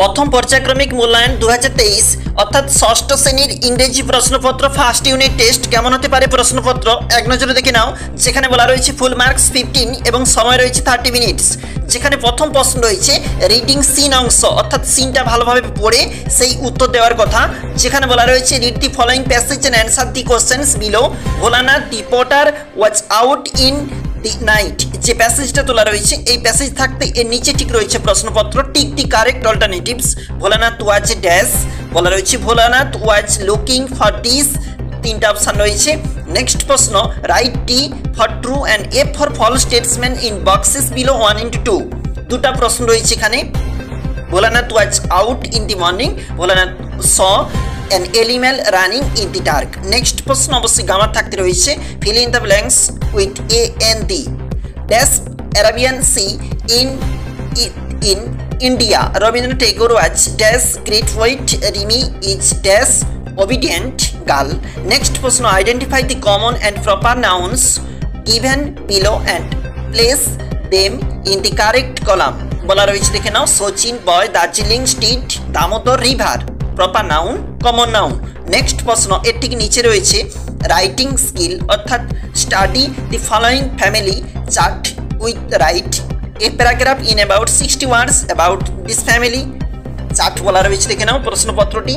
প্রথম পর্যায়ক্রমিক মূল্যায়ন 2023 অর্থাৎ ষষ্ঠ শ্রেণীর ইংরেজি প্রশ্নপত্র ফার্স্ট ইউনিট টেস্ট কেমন হতে পারে প্রশ্নপত্র এক নজরে দেখে নাও। যেখানে বলা রয়েছে ফুল মার্কস 15 এবং সময় রয়েছে 30 মিনিটস। যেখানে প্রথম প্রশ্ন রয়েছে রিডিং সিন অংশ, অর্থাৎ সিনটা ভালোভাবে পড়ে সেই উত্তর দেওয়ার কথা। যেখানে বলা রয়েছে read the following passage and answer the questions below. Bholanath the potter was out in the night, যে প্যাসেজটা তোলা রয়েছে এই প্যাসেজ থাকতে এর নিচে ঠিক রয়েছে প্রশ্নপত্র tick the correct alternatives. Bholanath was dash, বলা রয়েছে Bholanath was looking for this, তিনটা অপশান রয়েছে। নেক্সট প্রশ্ন write T for true and A for false statement in boxes below 1 and 2, দুটা প্রশ্ন রয়েছে এখানে। Bholanath was out in the morning, Bholanath saw an animal running in the dark. Next প্রশ্ন অবশ্যই grammar থাকতে রয়েছে fill in the blanks with a and the dash Arabian sea in India. Rabindranath Tagore was dash great poet Rimi is dash obedient girl. Next প্রশ্ন identify the common and proper nouns given below and place them in the correct column. বলা রয়েছে দেখে নাও Sochin boy Darjeeling street Damodar river, proper noun common noun. Next প্রশ্ন এর ঠিক নিচে রয়েছে রাইটিং স্কিল, অর্থাৎ study the following family chart with write a paragraph in about 60 words about this family chart, বলা রয়েছে দেখে নাও প্রশ্নপত্রটি।